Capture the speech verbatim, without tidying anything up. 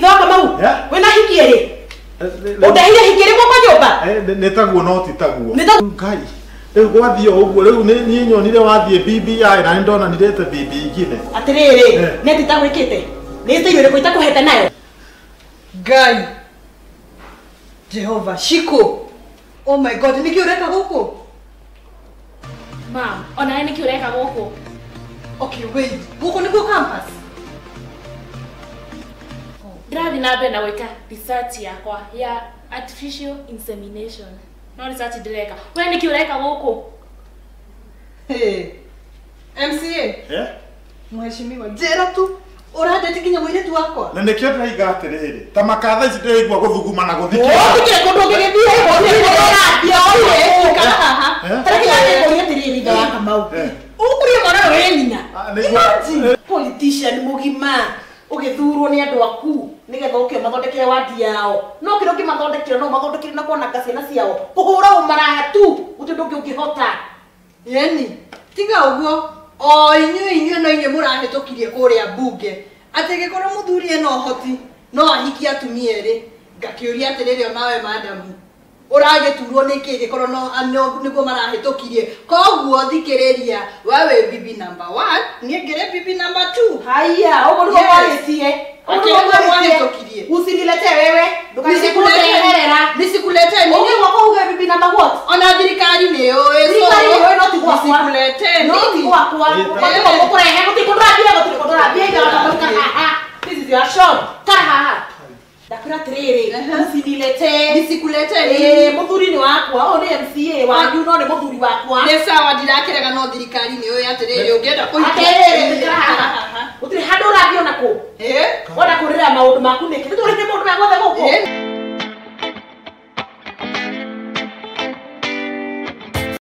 Ivaka mau. Wena hikere. Odahira hikere kwa nyoba. Eh netaguo no titaguo. Netaguo kai. E kwa thio uguo riu ni nyonire wathie B B I na ndona nirete B B I gine. Atiriri neti tagwikite. Nete yore kuita kuheta nayo. Gai. Jehovah Shiko. Oh my god, niki ureka huko. Mam, ona niki ureka huko. Okay, wait. Huko niko campus. Driving up and I research ya artificial insemination. No research direka. When you like a woko? Hey, M C A. Yeah? Mheshimiwa, jera tu. Ora deti kinya mwire tu wako. Nende kia tu higa aterere. Tamakadha isi tu higa kudhuguma na kudhikia. Oh, kukile kudhugile biyo. Kukile kudhugile biyo. Kukile kudhugile biyo. Kukile kudhugile biyo. Kukile kudhugile biyo. Politician mugima. Oke thuro ni andu aku nigetha uke mathondeke wadi yao no kiro ki mathondeke no mathondeke na kona kasena ciao kuhura umara tu utinduke ukihota yani tiga uguo o inyu inyu no inyu murahitukirie kuria bunge atege kora muthuri no hoti no ahiki atumie ri ngakiuria atiririo mawe madam urage turwo nikige kora no anyo niguo marahitukirie koguo thikiriria wawe bibi number one nie ngire bibi number two haya ogo niguo waretie akirwo marahitukirie usinilete wewe ndukaishi kureherera nisikulete oge wako uge bibi number what ona thirikari ni oe so wewe no tigwa kulete no tigwa kwa kwa kureherera utikundrabira gutikundrabira ngara this is your shop taha dakura tiriri usinilete nisikulete muthuri ni wakwa one M C A wa ndu no ni muthuri wakwa ni sawa ndirakiraga no thirikari ni uyu atiriri ungienda kuitiriri utiri handu urathio naku eh wona kurira maundu maku niki ndu uri ni mundu wa gothe